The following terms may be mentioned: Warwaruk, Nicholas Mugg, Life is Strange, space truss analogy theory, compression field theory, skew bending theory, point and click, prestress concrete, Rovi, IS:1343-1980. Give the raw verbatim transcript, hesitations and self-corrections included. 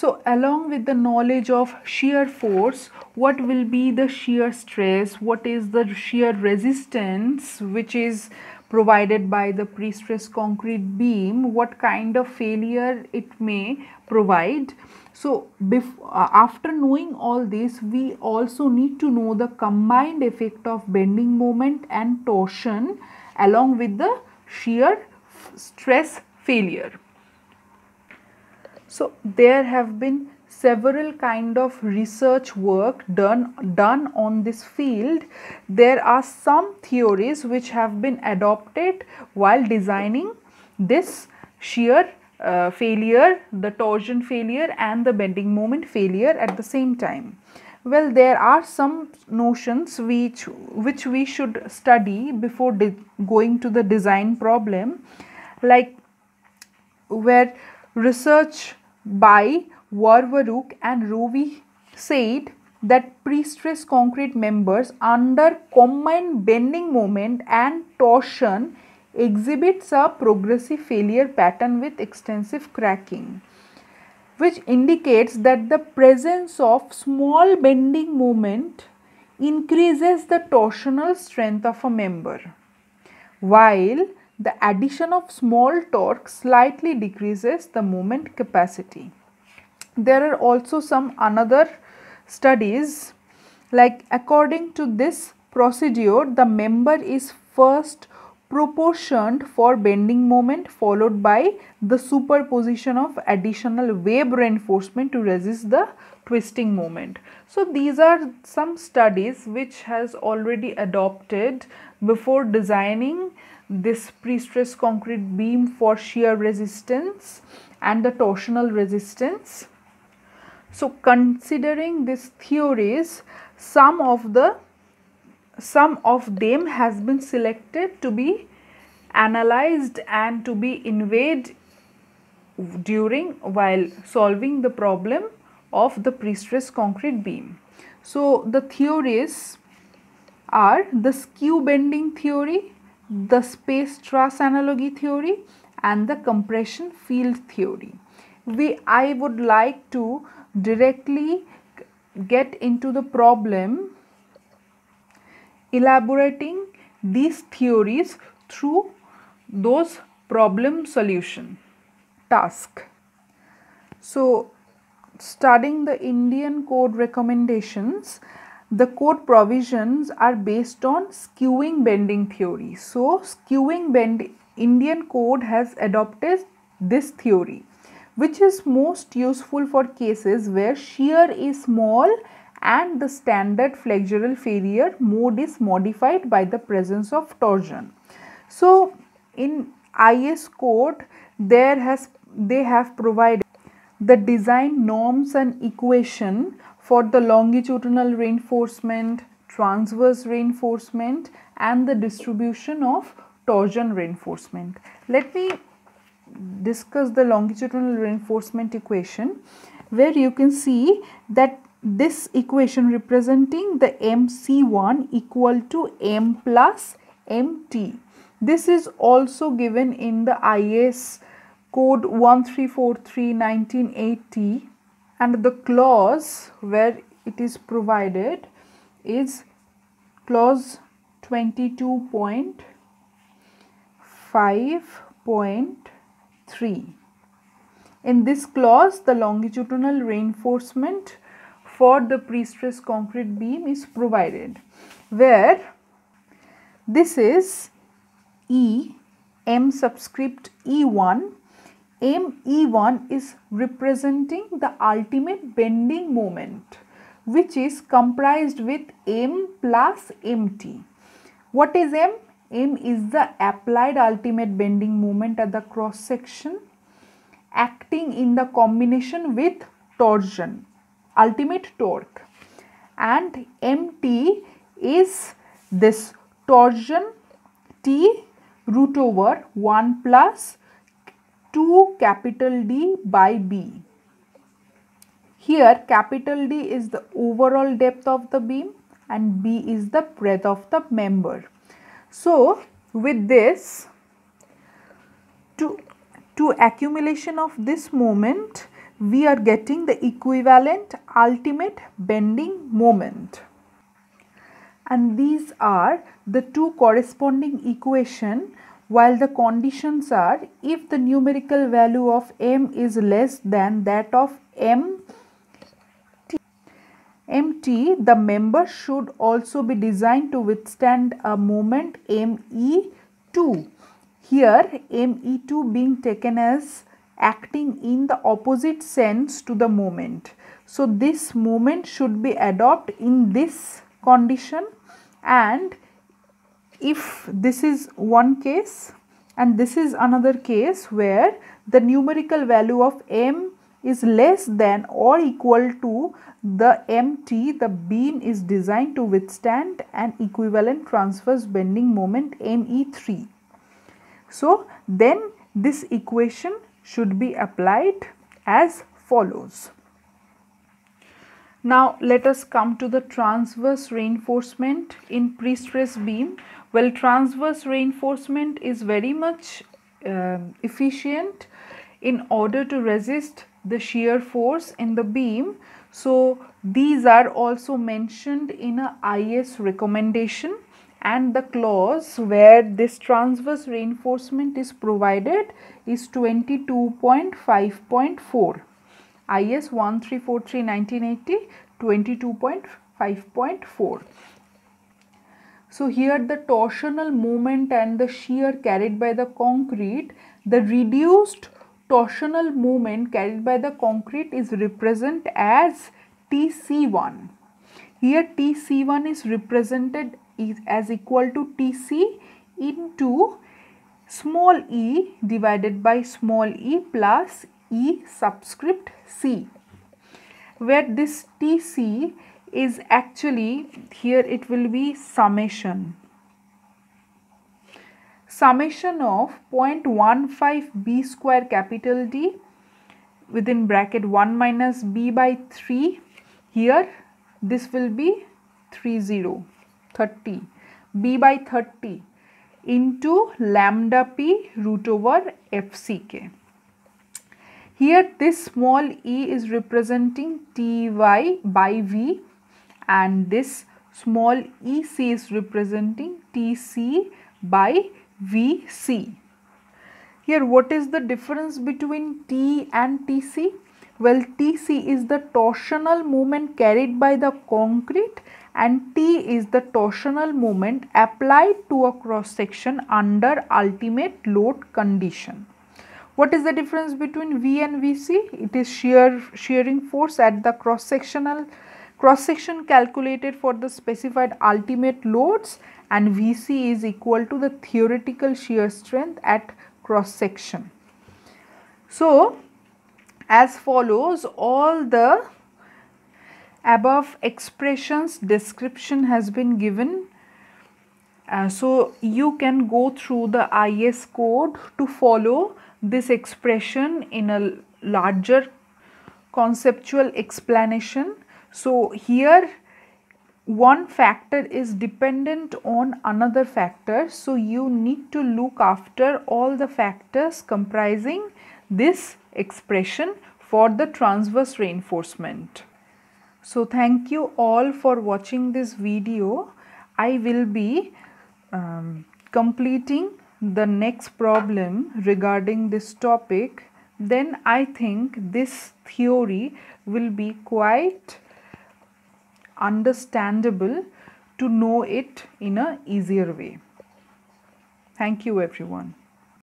So along with the knowledge of shear force, what will be the shear stress, what is the shear resistance which is provided by the pre-stressed concrete beam, what kind of failure it may provide. So before, after knowing all this, we also need to know the combined effect of bending moment and torsion along with the shear stress failure. So there have been several kind of research work done, done on this field. There are some theories which have been adopted while designing this shear uh, failure, the torsion failure and the bending moment failure at the same time. Well, there are some notions which, which we should study before going to the design problem, like where research by Warwaruk and Rovi said that pre-stressed concrete members under combined bending moment and torsion exhibits a progressive failure pattern with extensive cracking, which indicates that the presence of small bending moment increases the torsional strength of a member, while the addition of small torque slightly decreases the moment capacity. There are also some another studies, like according to this procedure, the member is first proportioned for bending moment followed by the superposition of additional wave reinforcement to resist the twisting moment. So these are some studies which has already adopted before designing this pre-stressed concrete beam for shear resistance and the torsional resistance. So considering these theories, some of the some of them has been selected to be analyzed and to be invoked during while solving the problem of the pre-stressed concrete beam. So the theories are the skew bending theory, the space truss analogy theory and the compression field theory. We, I would like to directly get into the problem elaborating these theories through those problem solution task. So studying the Indian code recommendations, the code provisions are based on skewing bending theory. So skewing bend, Indian code has adopted this theory, which is most useful for cases where shear is small and the standard flexural failure mode is modified by the presence of torsion. So in I S code, there has they have provided the design norms and equation for the longitudinal reinforcement, transverse reinforcement and the distribution of torsion reinforcement. Let me discuss the longitudinal reinforcement equation, where you can see that this equation representing the M C one equal to M plus M T. This is also given in the I S code one three four three nineteen eighty, and the clause where it is provided is clause twenty-two point five point three. In this clause, the longitudinal reinforcement for the pre-stressed concrete beam is provided, where this is E, M subscript E one. M E one is representing the ultimate bending moment, which is comprised with M plus M T. What is M? M is the applied ultimate bending moment at the cross section acting in the combination with torsion, ultimate torque, and M T is this torsion T root over one plus two capital D by B. Here capital D is the overall depth of the beam and B is the breadth of the member. So with this, to, to accumulation of this moment, we are getting the equivalent ultimate bending moment. And these are the two corresponding equations, while the conditions are if the numerical value of m is less than that of m t, the member should also be designed to withstand a moment m e two. Here m e two being taken as acting in the opposite sense to the moment. So this moment should be adopted in this condition, and if this is one case and this is another case where the numerical value of m is less than or equal to the m t, the beam is designed to withstand an equivalent transverse bending moment m e three. So then this equation should be applied as follows. Now let us come to the transverse reinforcement in pre-stress beam. Well, transverse reinforcement is very much uh, efficient in order to resist the shear force in the beam. So these are also mentioned in a I S recommendation, and the clause where this transverse reinforcement is provided is twenty-two point five point four. I S one three four three nineteen eighty twenty-two point five point four. So here the torsional moment and the shear carried by the concrete, the reduced torsional moment carried by the concrete is represented as T C one. Here T C one is represented as equal to T C into small e divided by small e plus E subscript C, where this T C is actually, here it will be summation summation of zero point one five B square capital D within bracket one minus B by three, here this will be thirty, thirty B by thirty into lambda P root over F C K. Here this small e is representing T Y by V, and this small E C is representing T C by V C. Here what is the difference between T and T C? Well, T C is the torsional moment carried by the concrete, and T is the torsional moment applied to a cross section under ultimate load condition. What is the difference between V and V C? It is shear shearing force at the cross sectional cross section calculated for the specified ultimate loads, and V C is equal to the theoretical shear strength at cross section. So as follows, all the above expressions description has been given. Uh, so you can go through the I S code to follow this expression in a larger conceptual explanation. So here one factor is dependent on another factor, so you need to look after all the factors comprising this expression for the transverse reinforcement. So thank you all for watching this video. I will be um, completing the next problem regarding this topic. Then I think this theory will be quite understandable to know it in an easier way. Thank you everyone.